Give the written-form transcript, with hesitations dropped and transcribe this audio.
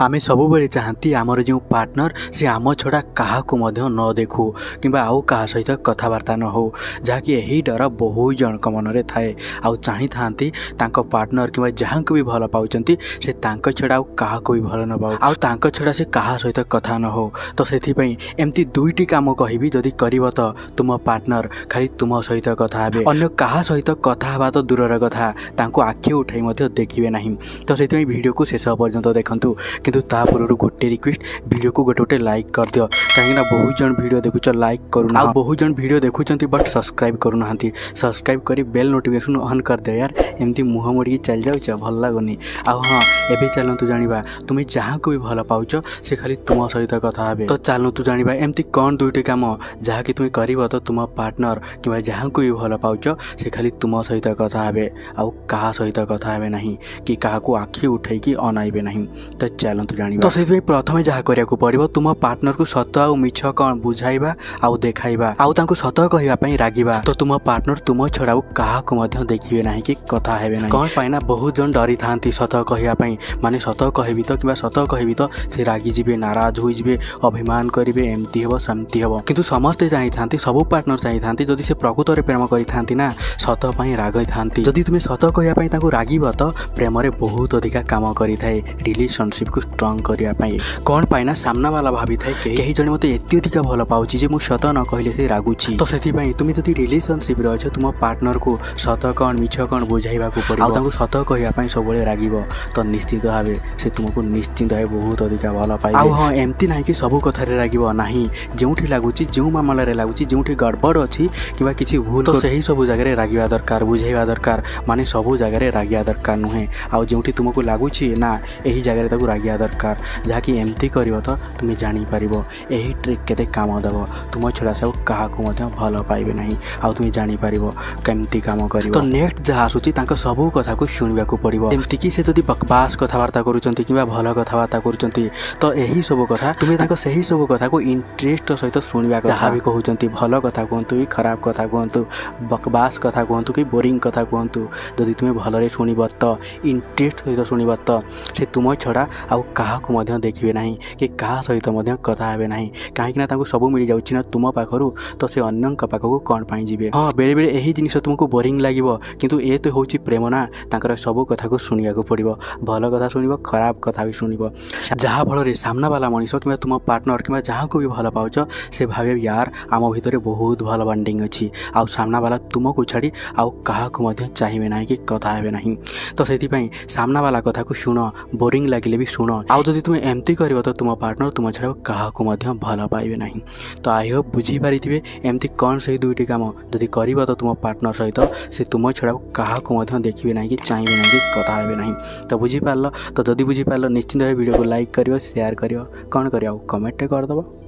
आम सबुबले चाहती आमर जो पार्टनर से आम छड़ा क्या न देखू कि आ सहित कथबार्ता न हो जहाँकि यही डर बहुत जनक मनरे थाए आई था पार्टनर कि जहाँ को भी भल पाँच से छड़ा आ भल न पाओ आउ छड़ा से क्या सहित कथा न हो। तो से एमती दुईटी कम कह जदि कर तो तुम पार्टनर खाली तुम सहित कथा हे अगर क्या सहित कथा हाँ तो दूर कथा आखि उठाई देखिए ना। तो से वीडियो को शेष पर्यंत देखूँ किंतु ता पूर्व गोटे रिक्वेस्ट वीडियो को गोटे गोटे लाइक कर दियो कहीं बहुत जन वीडियो देखुच लाइक करूना बहुत जन वीडियो देखुं बट सब्सक्राइब करूना सब्सक्राइब कर बेल नोटिफिकेशन ऑन कर दे यार एमती मुह मोड़ी चल जाऊ भल लगुनि। हाँ एवं चलतु जाना तुम्हें जहाँ को भी भल पाच से खाली तुम सहित कथा हे। तो चलतु जाना एमती कौन दुईटे कम जहाँ कि तुम्हें कर तो तुम पार्टनर कि जहाँ को भी भल पाच से खाली तुम सहित कथा हे आ सहित कथा हे ना कि क्या आखि उठे अनाइबे ना। तो चलतु जाना तो से प्रथम जहाँ करने पड़ो तुम पार्टनर को सत आ मिछ कौन बुझाइबा आउ देखाइबा आउ सत कहवाई रागिबा। तो तुम पार्टनर तुम छड़ा क्या देखिए ना कि कथा हेबे ना कौन पाइना बहुत जन डरी था सत कहवाई माने सत कहबी तो कि सत कहबी तो से रागिजे नाराज होइबे अभिमान करेंगे एमती हे सेमती हे किंतु समस्ते चाहते सबू पार्टनर चाहते जदि से प्रकृत में प्रेम करना सतपाई रागई था जदि तुम्हें सत कहवाई रागिब तो प्रेम बहुत अधिका काम करें रिलेशनशिप को स्ट्रंग करने कौन पाइना सामना वाला भाभी था कहीं जन मत एत अधिका भल पाँच मुझ सत न कहले से रागुची। तो से तुम्हें जब रिलेशनशिप अच्छे तुम पार्टनर को सत कौन मिछ कौन बुझाइबा को सत कहवाई सब रागिब तो निश्चित भाव से तुमको निश्चिंत भाव बहुत अधिका भल पाए। हाँ एमती ना कि सब कथा रागिब ना जो लगुच जो मामलें लगुच जो गड़बड़ अच्छी कि भूल तो सही सब जगह रागिबा दरकार बुझाइबा दरकार माने सब जगह रागिबा दरकार नुहे आउ जो तुमको लगुच ना यही जगह रागिबा दरकार जहाँकि एमती कर तो तुम्हें जापर यही ट्रिक के काम दब तुम छड़ा से क्या भल पाइबे ना आउ तुम्हें जापर केमती काम कर। तो नेक्स्ट जहाँ आसूँ सबू कथा को शुणा पड़ो एमती से जब बकवास कथबार्ता करा भल कथबार्ता करसबू कथा तुम्हें से ही सब कथा को इंटरेस्ट सहित शुणा जहाँ भी कहते भल कथा कहतु कि खराब कथा कहतु बकवास कथा कहतु कि बोरिंग कथा कहतु जदि तुम्हें भलरे शुणव तो इंटरेस्ट सहित शुणव तो से तुम छड़ा आउ क्या देखिए ना कि क्या सहित कथा हे ना कहीं सब मिल जाऊना तुम पाखर तो से अन्न पाखक कौन पाई जी। हाँ बेले बेले यही जिनस तुमको बोरिंग लगे किंतु ये तो हूँ प्रेम ना सब कथा को शुणा पड़ो भल कथा शुणव खराब कथा भी शुणव जहाँ फल सामना वाला मनीष कि तुम पार्टनर कि जहाँ को भी भल पाच से भावे यार आम भितर बहुत भल बॉन्डिंग अच्छी आउ सामना वाला तुमको छाड़ी आउ क्या चाहिए ना कि कथा हे ना। तो से सामना वाला कथा को शुण बोरिंग लगे भी शुण आउ जब तुम्हें एमती कर तो तुम पार्टनर तुम छाड़ा क्या भल पाइबे ना। तो आई होप बुझीपारे एमती कौन से दुईटी काम जदि कर तो तुम पार्टनर सहित से तुम छड़ा क्या देखिए ना कि चाहिए ना कि कथा हे ना। तो बुझीपार तो जदि बुझीपार निश्चिंत भाव वीडियो को लाइक कर सेयार कर कमेंट करदब।